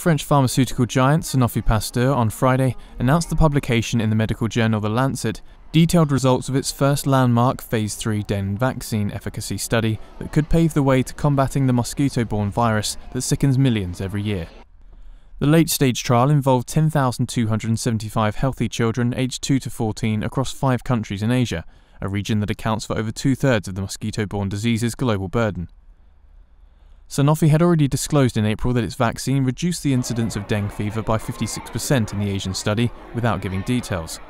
French pharmaceutical giant Sanofi Pasteur on Friday announced the publication in the medical journal The Lancet detailed results of its first landmark Phase 3 dengue vaccine efficacy study that could pave the way to combating the mosquito-borne virus that sickens millions every year. The late-stage trial involved 10,275 healthy children aged 2 to 14 across 5 countries in Asia, a region that accounts for over 2/3 of the mosquito-borne disease's global burden. Sanofi had already disclosed in April that its vaccine reduced the incidence of dengue fever by 56% in the Asian study, without giving details.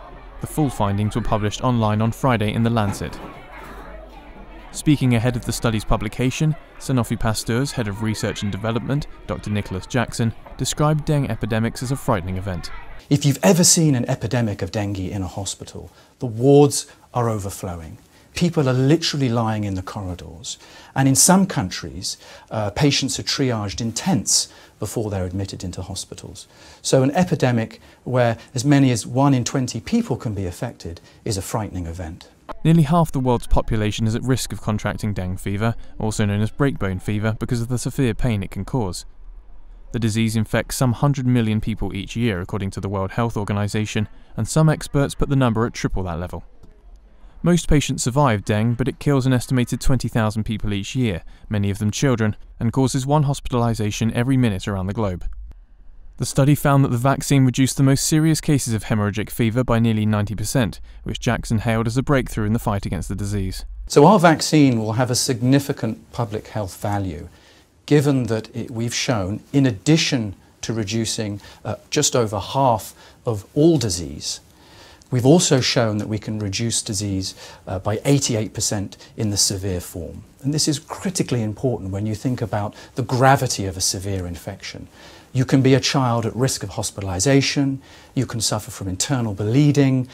The full findings were published online on Friday in The Lancet. Speaking ahead of the study's publication, Sanofi Pasteur's head of research and development, Dr. Nicholas Jackson, described dengue epidemics as a frightening event. If you've ever seen an epidemic of dengue in a hospital, the wards are overflowing. People are literally lying in the corridors, and in some countries patients are triaged in tents before they're admitted into hospitals. So an epidemic where as many as 1 in 20 people can be affected is a frightening event. Nearly half the world's population is at risk of contracting dengue fever, also known as breakbone fever, because of the severe pain it can cause. The disease infects some 100 million people each year, according to the World Health Organization, and some experts put the number at triple that level. Most patients survive dengue, but it kills an estimated 20,000 people each year, many of them children, and causes 1 hospitalization every minute around the globe. The study found that the vaccine reduced the most serious cases of hemorrhagic fever by nearly 90%, which Jackson hailed as a breakthrough in the fight against the disease. So our vaccine will have a significant public health value, given that we've shown, in addition to reducing just over half of all disease, we've also shown that we can reduce disease by 88% in the severe form. And this is critically important when you think about the gravity of a severe infection. You can be a child at risk of hospitalization, you can suffer from internal bleeding,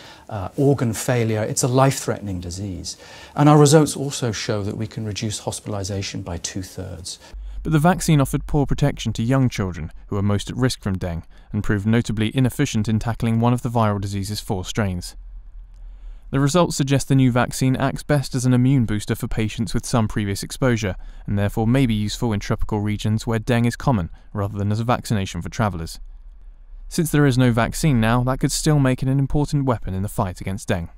organ failure. It's a life-threatening disease. And our results also show that we can reduce hospitalization by 2/3. But the vaccine offered poor protection to young children, who are most at risk from dengue, and proved notably inefficient in tackling one of the viral disease's 4 strains. The results suggest the new vaccine acts best as an immune booster for patients with some previous exposure, and therefore may be useful in tropical regions where dengue is common, rather than as a vaccination for travellers. Since there is no vaccine now, that could still make it an important weapon in the fight against dengue.